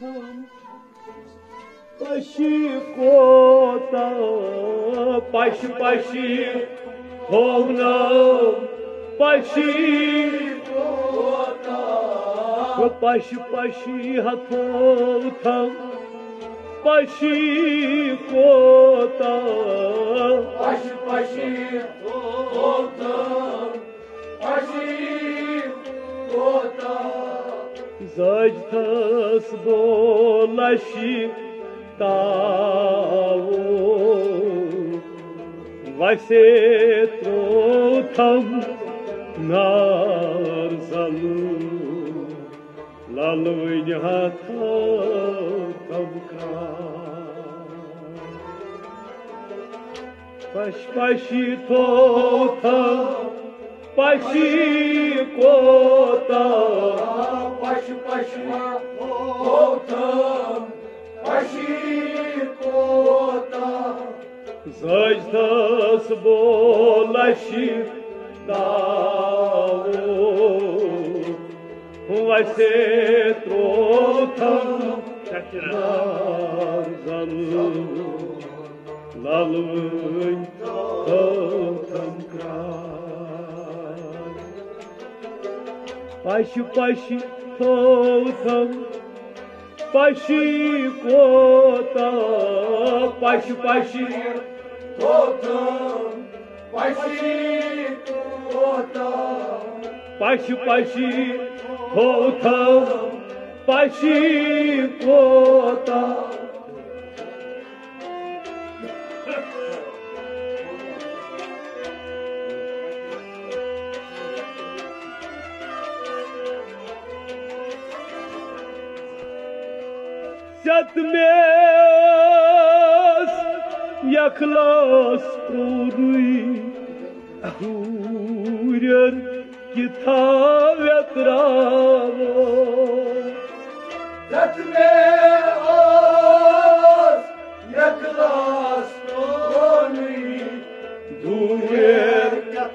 Pash Pash Thovnam Pash Pash Thovnam Pash Pash Thovnam زجتس بولشی تاون وسی تروتم نار زلون لالوین هاتم کار پش پشی توتم پشی کوتا پش پش توتم پشی کوتا زجتس بولشی داون وسی تروتم نار زلون لالوین توتم کار Pash Pash Thovnam Pash Kota Pash Pash Thovnam Pash Kota Pash Pash Thovnam Pash Kota ست میس یکلاس پروری دوریر کتابت راو ست میس یکلاس پروری دوریر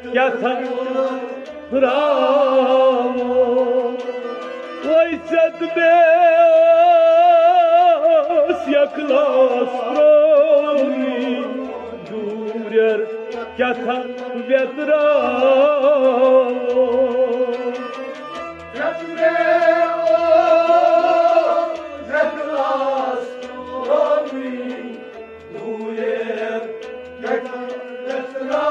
کتابت راو وی ست میس Yaklas prori durer kata vetra Yaklas prori durer kata vetra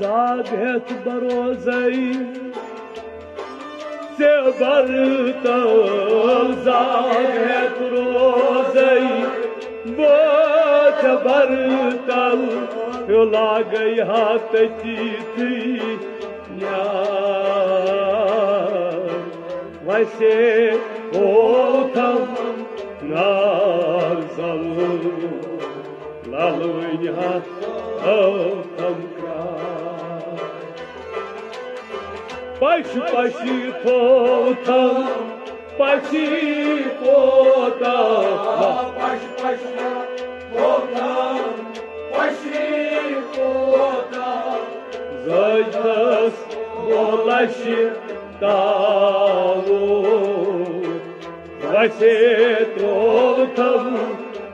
Zaget barozay برتا زاغت روزی بات برتا لاغی هات چیتی یار ویسے اوتم نار زلون لالوی هات اوتم پش پش توتم پشی کوتا پش پش توتم پشی کوتا زجتس بولشی داون وسی توتم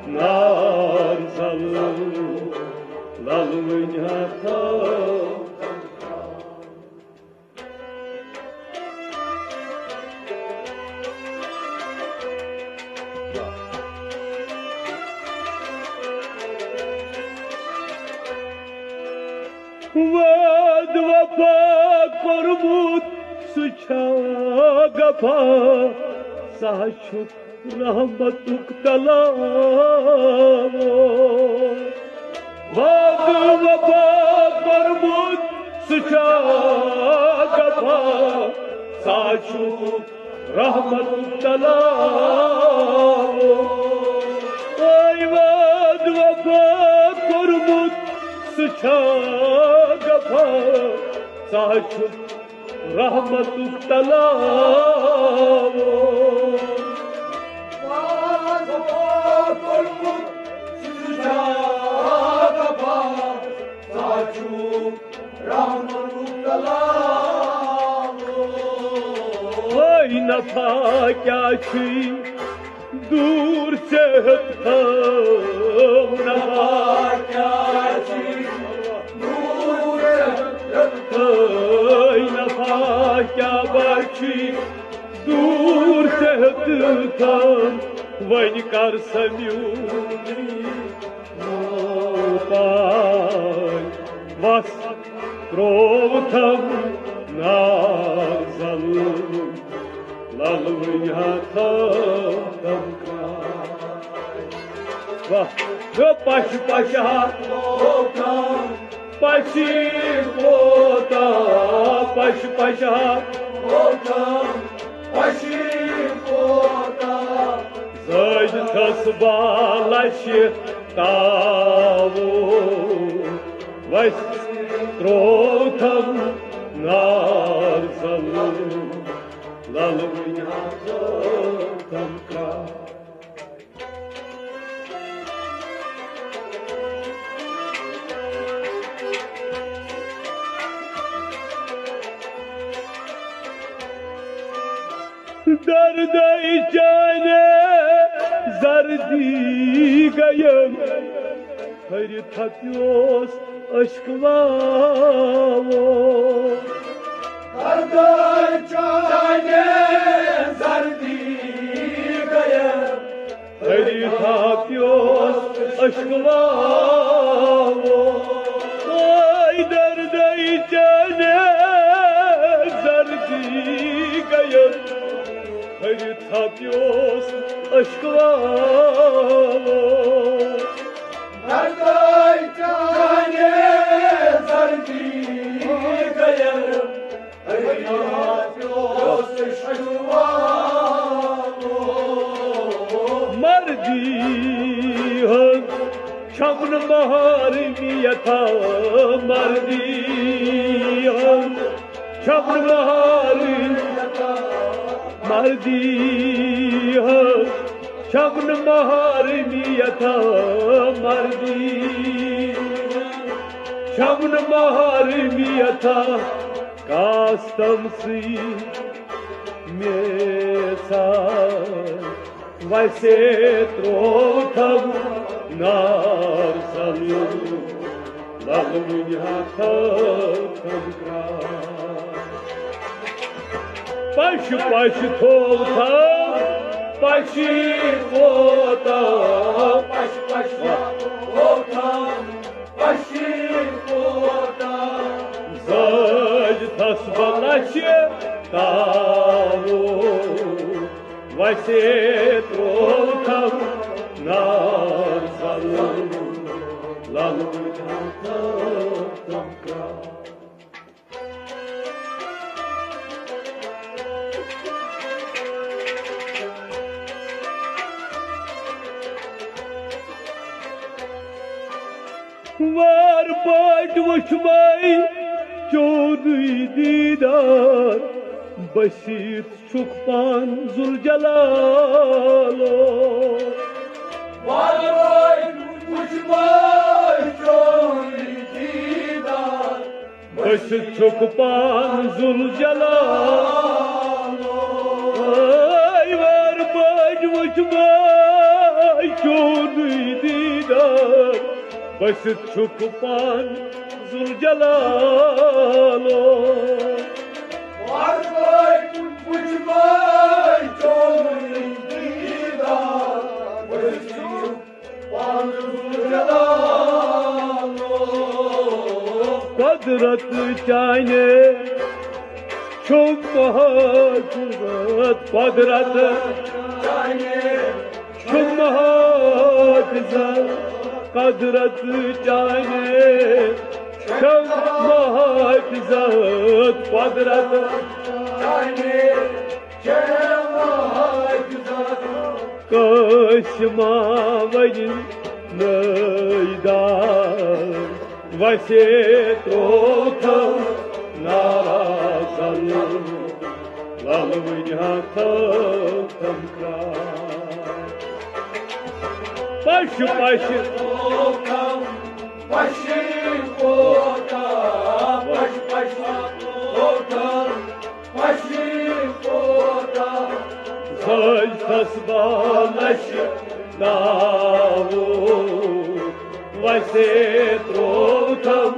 نار زلون لالوین هاتم ود وفا قربود سچا گفا ساچت رحمت اکتلا ود وفا قربود سچا گفا ساچت رحمت اکتلا ای ود وفا قربود سچا ساچت رحمت اکتلا دور صحت دور صحت لغويها تمكا باش باشا توكا باشي بوتا باش باشا توكا باشي بوتا زايد تصبالاشي تاو واس تروتم نار زلو لالويا تمكا درد اجاني زردي قيم خير تطيوس اشكواو درد باش باش تھوتم باشی بوتا باش باش تھوتم باشی بوتا زاج تسبلاشی تاو واسے تھوتم نار زلو لالو تھوتم کا وار باٹ وشمائی چوری دیدار بسیط شکفان ذوالجلالو وار باٹ وشمائی چوری دیدار بسیط شکفان ذوالجلالو وار باٹ وشمائی چوری دیدار بس تشوفان ذوالجلالو وارباي وجباي جوني ديدا بس تشوفان ذوالجلالو قدرت جاني شوف قدرت قدرت جاني شوف قدرت قدرت جاني شوق مهات زاد قدرت جاني شوق مهات زاد كشما وين نيدار وسيتوتم نارازل لالوجهاتم كرا باش باش تھوتم باشی بوتا باش باش تھوتم باشی بوتا خصبانش ناو وسيتروتم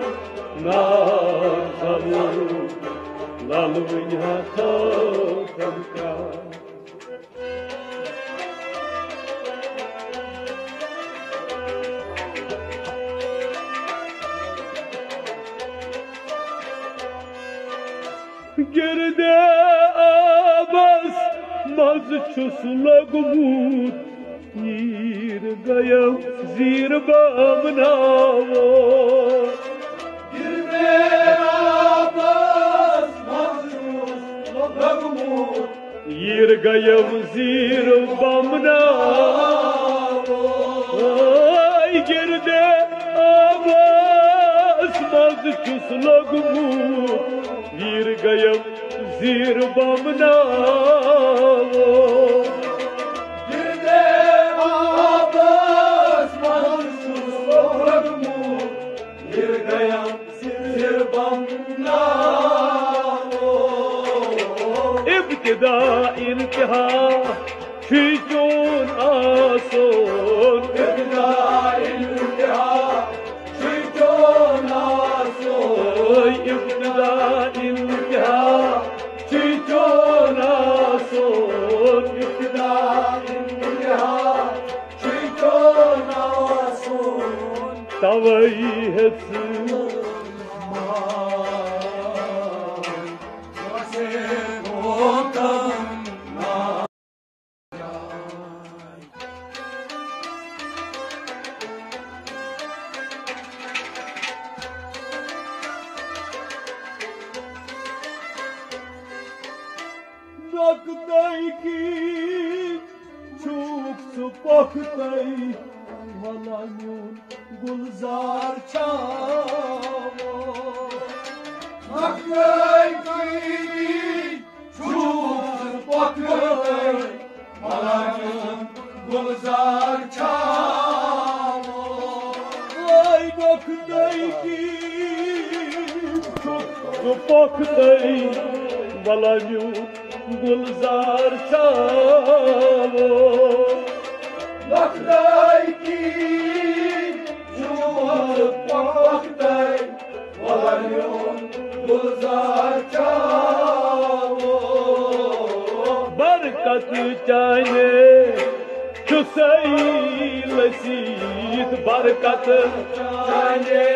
ناخمو لالوينها توتمكا گرده آباس مازچوس لگمود نیر گیم زیر بام ناو گرده آباس مازچوس لگمود نیر گیم زیر بام ناو گرده آباس مازچوس لگمود زیر گیم زیر بام ناو گرده آباس مانسوس بغرمو زیر گیم زیر بام ناو ابتدا انتها چی جون آسون ابتدا انتها چی جون آسون ابتدا توي هتسو گلزار چاو مکای کوئی چوز پکڑے ملان گلزار چاو ای بکدای کی چوز پکڑے ملان گلزار چاو مکای کی برکت چاہیے چسائی لسید برکت چاہیے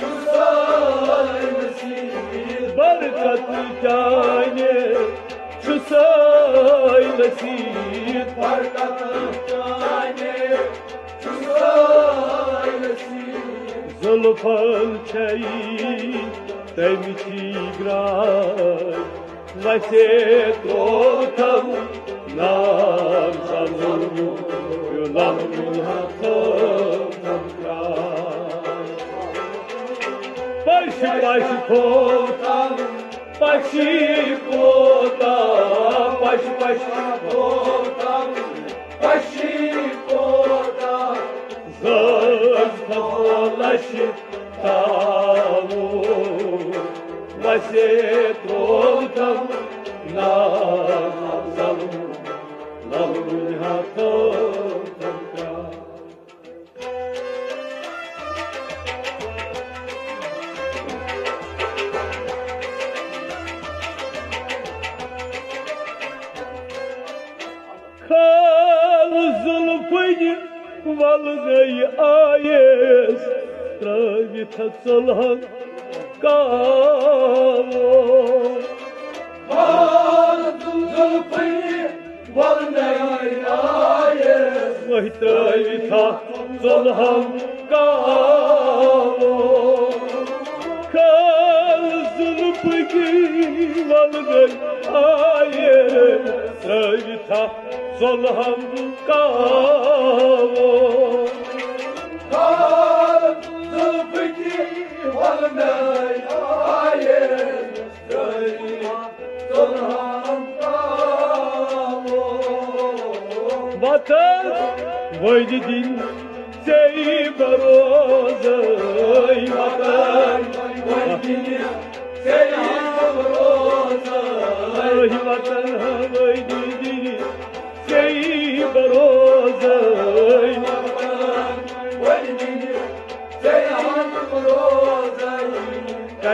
چسائی لسید برکت چاہیے چسائی لسید برکت چاہیے چسائی لسید زلفل چاہیے تیمچی گرائی وسيتروتم نام زمو يلام منها تمكا باش باش تروتم باشي كوتا باش باش تروتم باشي كوتا زاز فلاشي تامو وسيتروتم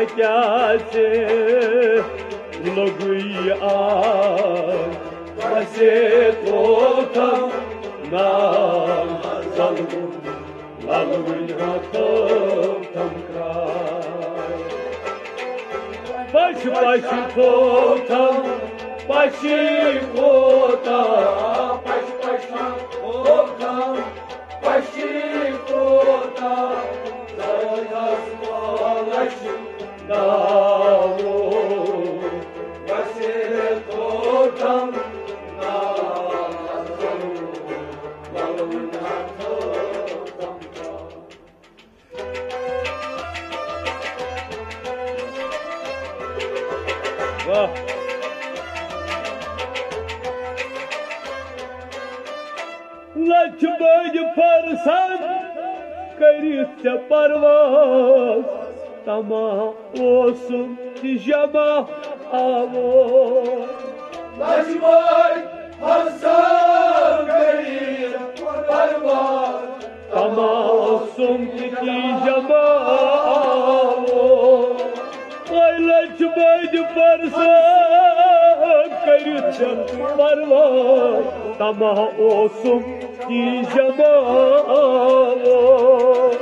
عتاسه لغيان وسيطوتم ما زلوا لغياتكم كراي باش باش توتم باشي قوتا باش باش توتم باشي قوتا لا تبعد فرسان كريت برواز تما وسم تجمع أمور لجماي حسن كريم والبار تما وسم تجمع أمور لجماي فرسان كريم والبار تما وسم تجمع أمور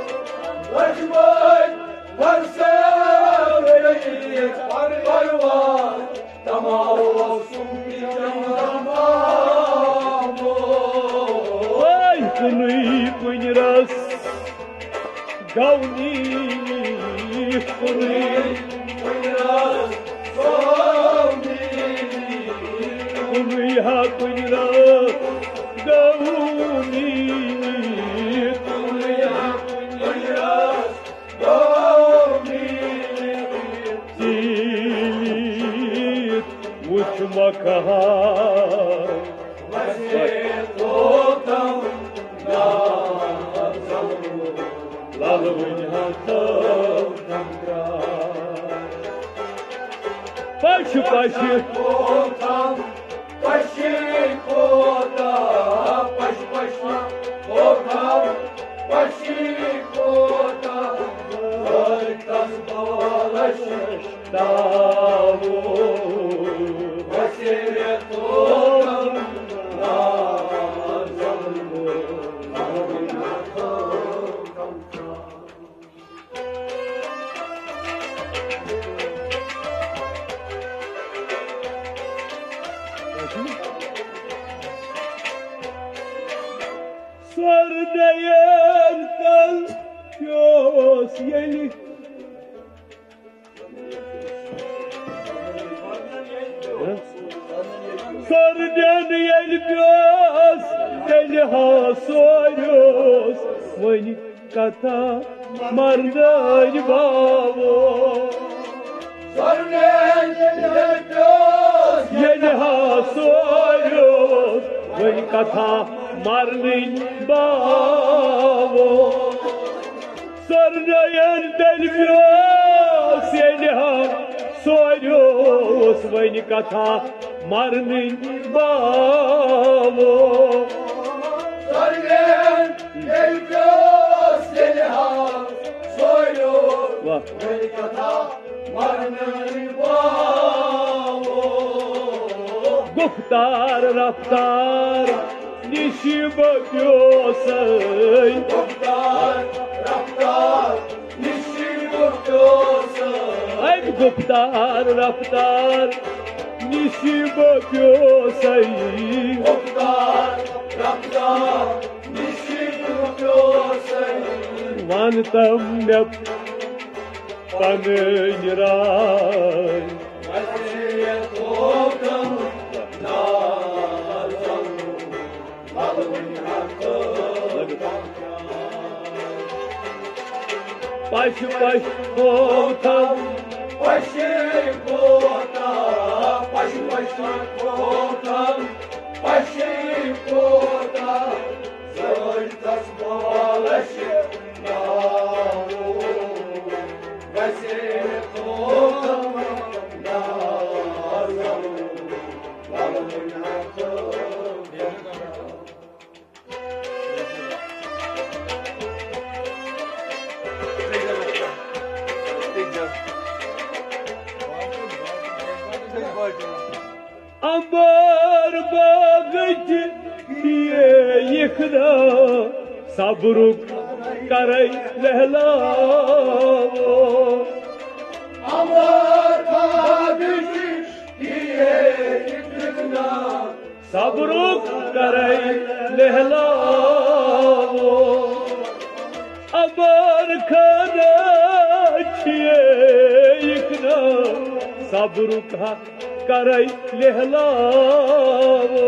لجماي ورسام ليك حرقوا تماروا سوبي جمامو واي كني بنراس قوني كني بنراس قوني كني ها بنراس قوني مكهار وسيطوتم نازلوا لغوياتكم كراي باش باش توتم باش كوتا باش باش توتم باش كوتا وركز بالشش داو صرنا يرتل يوس يلي صرنا يلبس يلها صيوس وين كتا مرداي بابو صرنا يلبس يلها صيوس وين كتا مرني بابو صرنا يندل فراس يلها صيوس وين كتا مرني بابو صرنا يندل فراس يلها صيوس وين كتا مرني بابو گفتار رفتار نشيبك يوسي قبطار رفتار نشيبك يوسي اي قبطار رفتار نشيبك يوسي قبطار رفتار نشيبك يوسي وانتم نب فنجراي باش باش توتم باش توتم باش باش توتم باش توتم زوج تصبالش نارو باش توتم نارو لالو منحكم sabruk karay lehlavo amar kadish diye kitna sabruk karay lehlavo amar kadachiye ikna sabruk karay lehlavo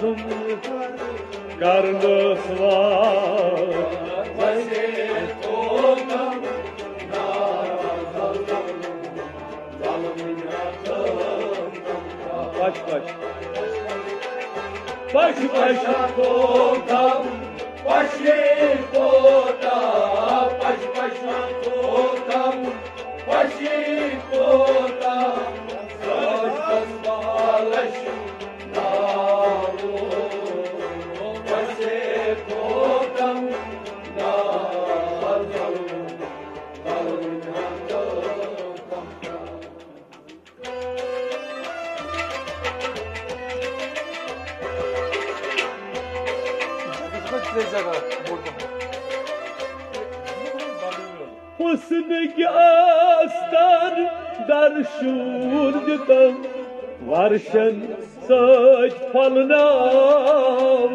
çum karlos var Pash Pash Thovnam, Pash Thovnam, Pash Pash Thovnam, Pash Thovnam, Pash Pash Thovnam, Pash Thovnam, حسن کی آستان در شور دیدم ورشن سج پلنام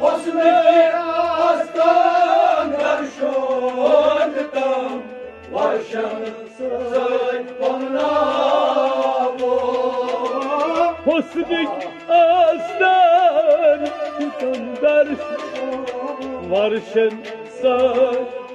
حسن کی آستان در شور دیدم ورشن سج پلنام حسن کی آستان در شور ورشن سج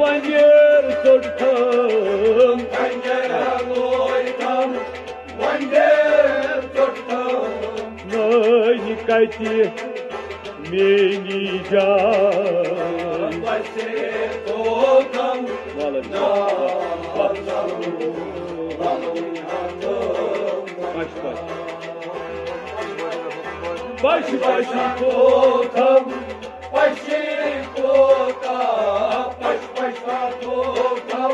vanjar ترتم تنجرالويتم وندر ترتم ناي كايتي ميني جان بسي توتم والنا والنارو والوين هاتم باش باش باش باش توتم باشي توتم باش باش توتم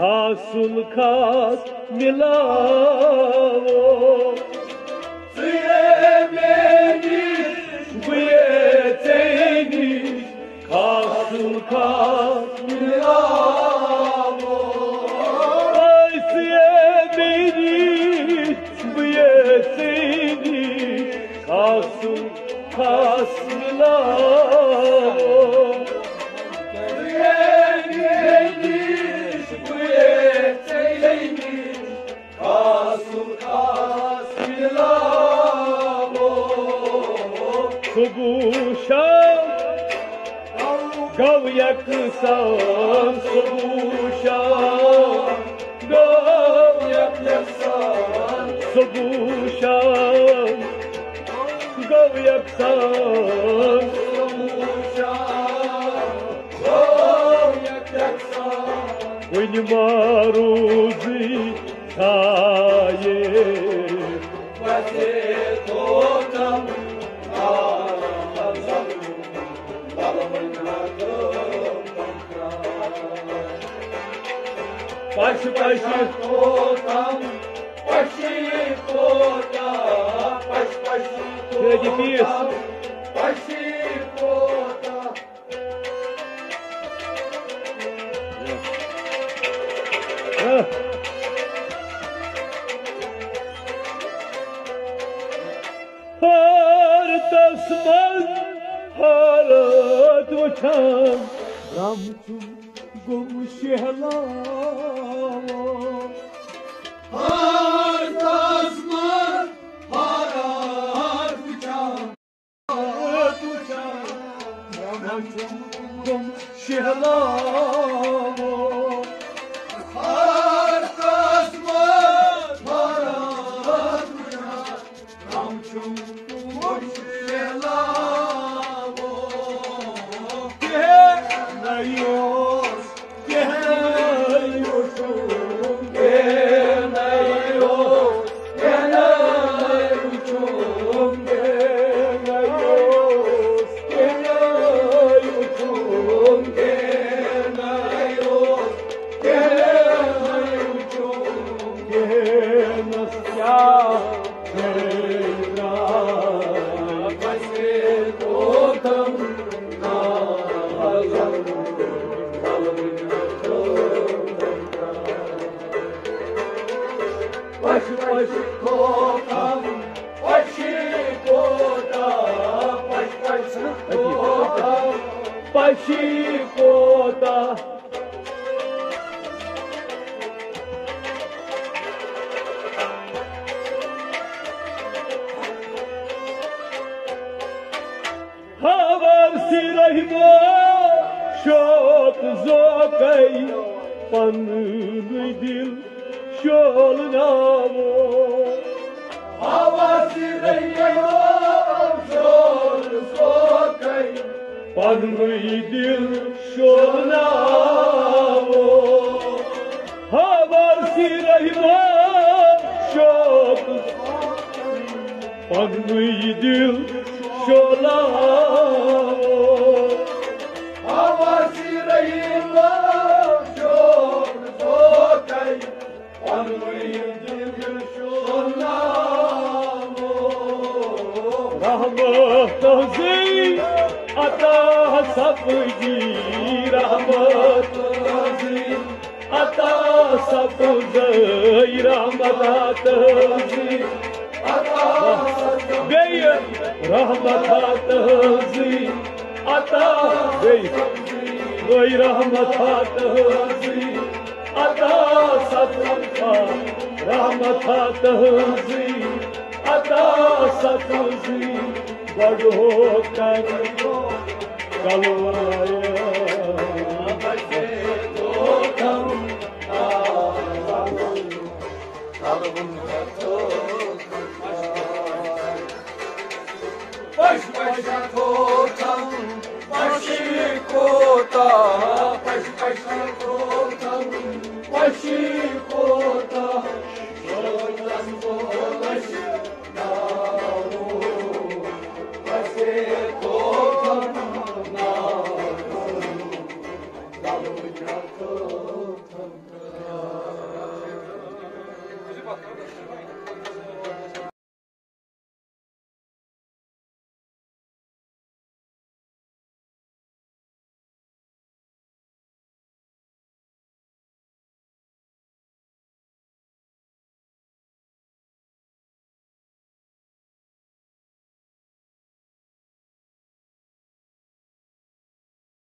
Kasul kas milavo Sevmeniz bu yeteğiniz Kasul kas milavo Ay sevmeniz bu yeteğiniz Kasul kas milavo Gav yaksam subuşam Gav yaksam subuşam Gav yaksam subuşam Gav yaksam وين ما روزي خايف وزيت وطم على صدر ضرب النادم باش باش تهضم وشي قوتا باش باش تهضم وشي قوتا هر دسمال حالت وچم غمچو گم شهلاوا هر دسمال حالت وچم غمچو گم شهلاوا